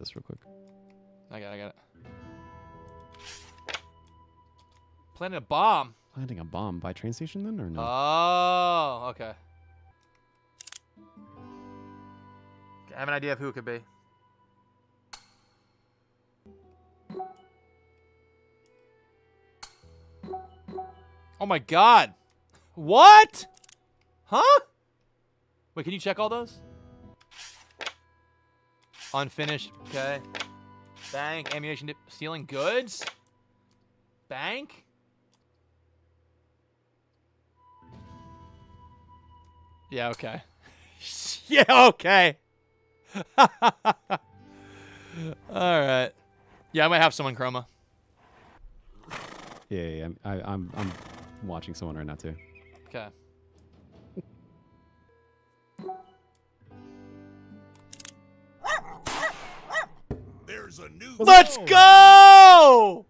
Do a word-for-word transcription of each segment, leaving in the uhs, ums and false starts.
this real quick. I got it, I got it. Planting a bomb. Planting a bomb by train station then, or no? Oh, okay. I have an idea of who it could be. Oh my god. What? Huh? Wait, can you check all those? Unfinished. Okay. Bank. Ammunition dip. Stealing goods. Bank. Yeah, okay. Yeah, okay. All right. Yeah, I might have someone, Chroma. Yeah, yeah, yeah. I, I'm, I'm watching someone right now, too. Okay. There's a new Let's goal. go!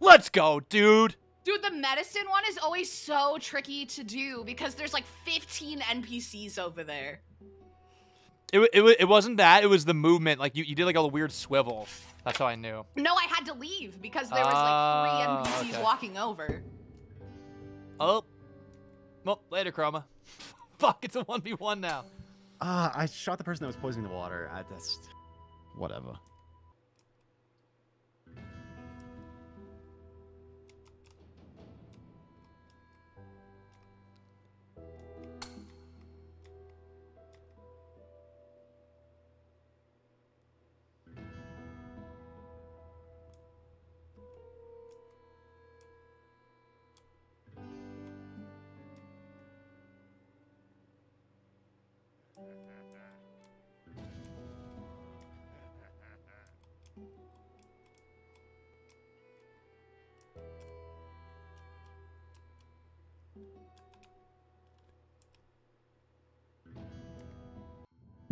Let's go, dude! Dude, the medicine one is always so tricky to do because there's like fifteen N P Cs over there. It, it, it wasn't that. It was the movement. Like, you, you did, like, all the weird swivel. That's how I knew. No, I had to leave because there was, like, three N P Cs okay. walking over. Oh. Well, later, Chroma. Fuck, it's a one v one now. Ah, uh, I shot the person that was poisoning the water. I just... Whatever.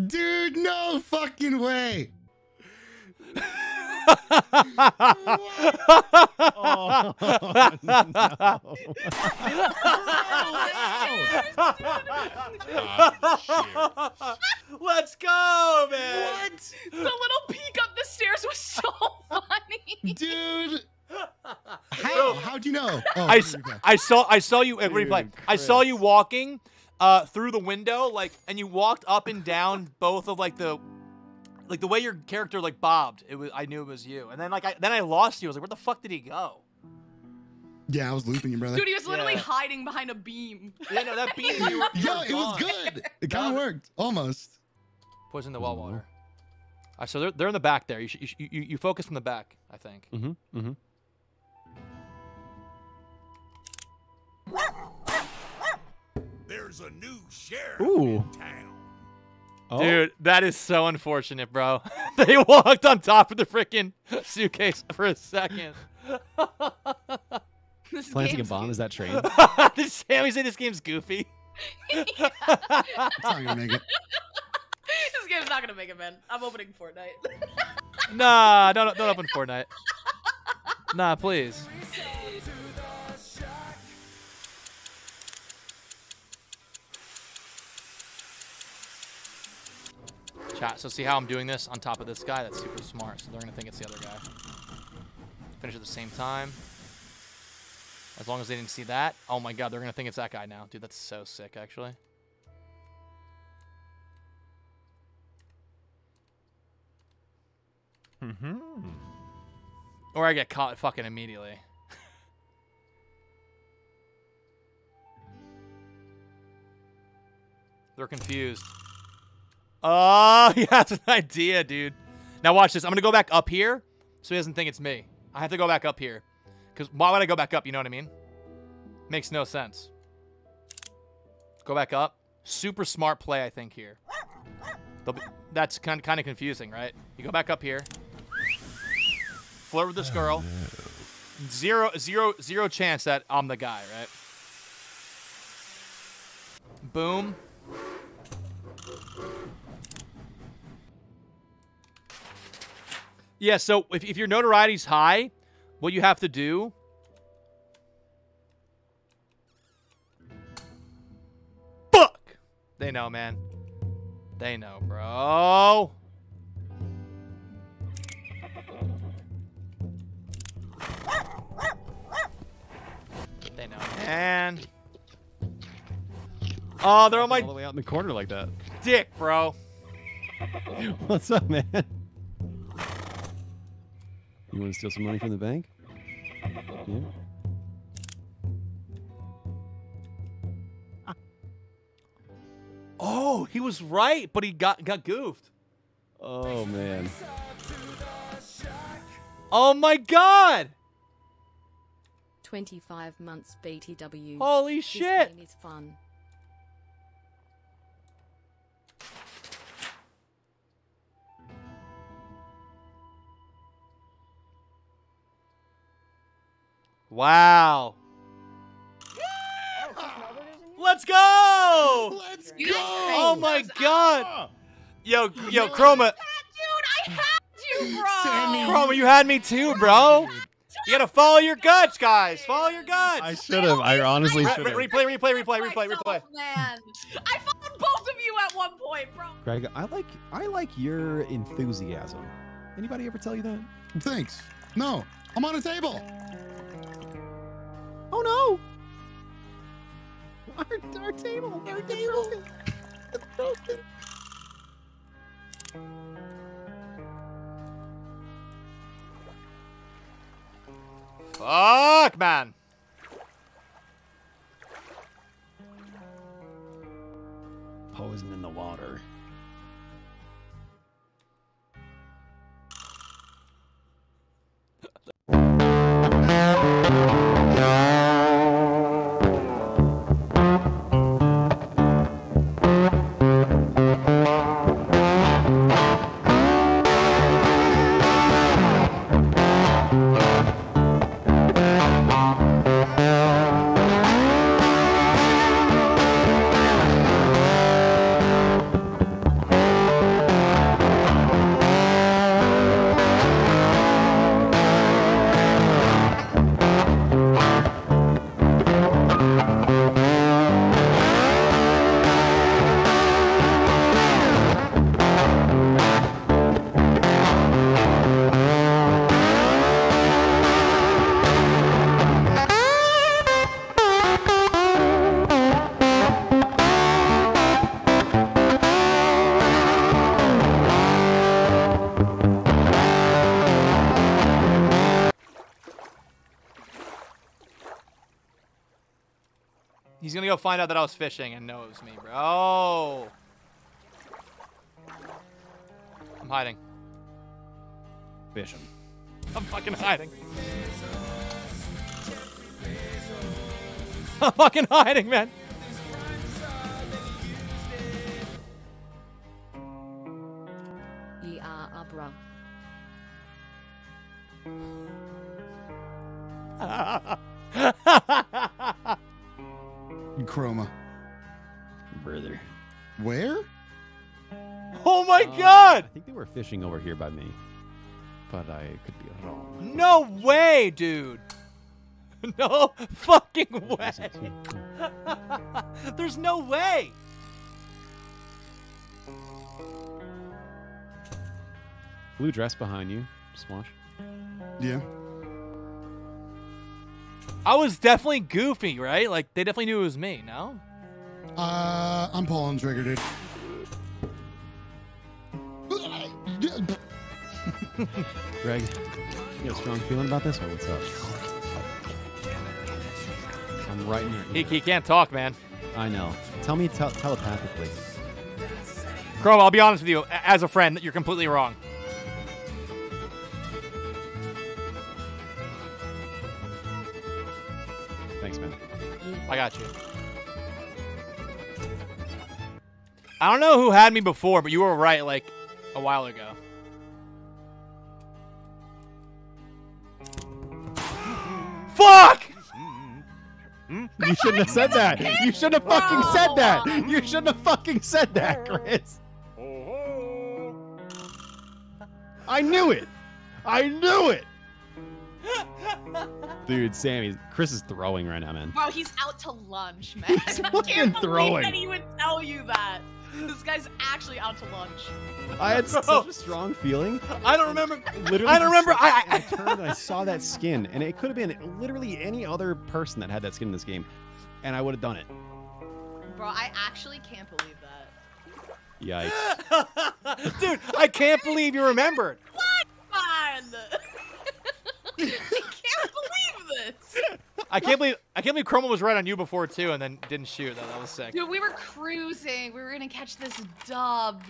Dude, no fucking way! Oh, no. Oh, let's go, man! What? The little peek up the stairs was so funny! Dude! How? How do you know? Oh, I, I saw I saw you Dude, replay. I saw you walking uh, through the window, like, and you walked up and down both of like the, like the way your character like bobbed. It was I knew it was you, and then like I then I lost you. I was like, where the fuck did he go? Yeah, I was looping you, brother. Dude, he was literally yeah. hiding behind a beam. Yeah, no, that beam. You, yeah, it was good. It kind of worked almost. Poison the well water. All right, so they're they're in the back there. You should, you, should, you you focus from the back, I think. Mm-hmm. Mm-hmm. There's a new sheriff Ooh. in town. Oh. Dude, that is so unfortunate, bro. They walked on top of the freaking suitcase for a second. Planting a bomb, is that train? Did Sammy say this game's goofy? It's not gonna make it. This game's not gonna make it, man. I'm opening Fortnite. Nah, don't don't open Fortnite. Nah, please. Chat, so see how I'm doing this on top of this guy? That's super smart, so they're gonna think it's the other guy. Finish at the same time. As long as they didn't see that. Oh my god, they're gonna think it's that guy now. Dude, that's so sick, actually. Mm-hmm. Or I get caught fucking immediately. They're confused. Oh, yeah, that's an idea, dude. Now watch this. I'm going to go back up here so he doesn't think it's me. I have to go back up here. Because why would I go back up? You know what I mean? Makes no sense. Go back up. Super smart play, I think, here. Be, that's kind of, kind of confusing, right? You go back up here. Flirt with this girl. Zero, zero, zero chance that I'm the guy, right? Boom. Yeah, so if, if your notoriety's high, what you have to do... Fuck! They know, man. They know, bro. And... oh, they're on my... all the way out in the corner like that. Dick, bro. What's up, man? You want to steal some money from the bank? Yeah. Oh, he was right, but he got got goofed. Oh man. Oh my God. Twenty-five months B T W. Holy shit. This game is fun. Wow. Let's go! Let's go! Oh my God! Yo, yo, Chroma! Dude, I had you, bro! Chroma, you had me too, bro! You gotta follow your guts, guys! Follow your guts! I should've. I honestly should've. Replay, replay, replay, replay, replay. Man, I followed both of you at one point, bro! Greg, I like, I like your enthusiasm. Anybody ever tell you that? Thanks. No, I'm on a table! Oh no! Our, our table, our table. It's broken. Fuck, man. Poison in the water. He's gonna go find out that I was fishing and knows me, bro. I'm hiding. Fishing. I'm fucking hiding. I'm fucking hiding, man. Yeah, bro. Chroma. Brother. Where? Oh my uh, God! I think they were fishing over here by me. But I could be wrong. No way, dude! No fucking way! There's no way! Blue dress behind you, Swash. Yeah. I was definitely goofy, right? Like, they definitely knew it was me, no? Uh, I'm pulling trigger, dude. Greg, you got a strong feeling about this or what's up? I'm right near he, he can't talk, man. I know. Tell me te telepathically. Chroma, I'll be honest with you. As a friend, you're completely wrong. Thanks, man. I got you. I don't know who had me before, but you were right, like, a while ago. Fuck! You shouldn't have said that. You shouldn't have fucking said that. You shouldn't have fucking said that, Chris. I knew it. I knew it. Dude, Sammy, Chris is throwing right now, man. Wow, he's out to lunch, man. He's fucking I can't believe throwing. That he would tell you that. This guy's actually. actually out to lunch. I had Bro. such a strong feeling. I don't remember. Literally, I don't remember. I, I, I turned and I saw that skin, and it could have been literally any other person that had that skin in this game, and I would have done it. Bro, I actually can't believe that. Yikes. Dude, I can't believe you remembered. What? I can't believe this. I can't believe I can't believe Chroma was right on you before too, and then didn't shoot. That that was sick. Dude, we were cruising. We were gonna catch this dub.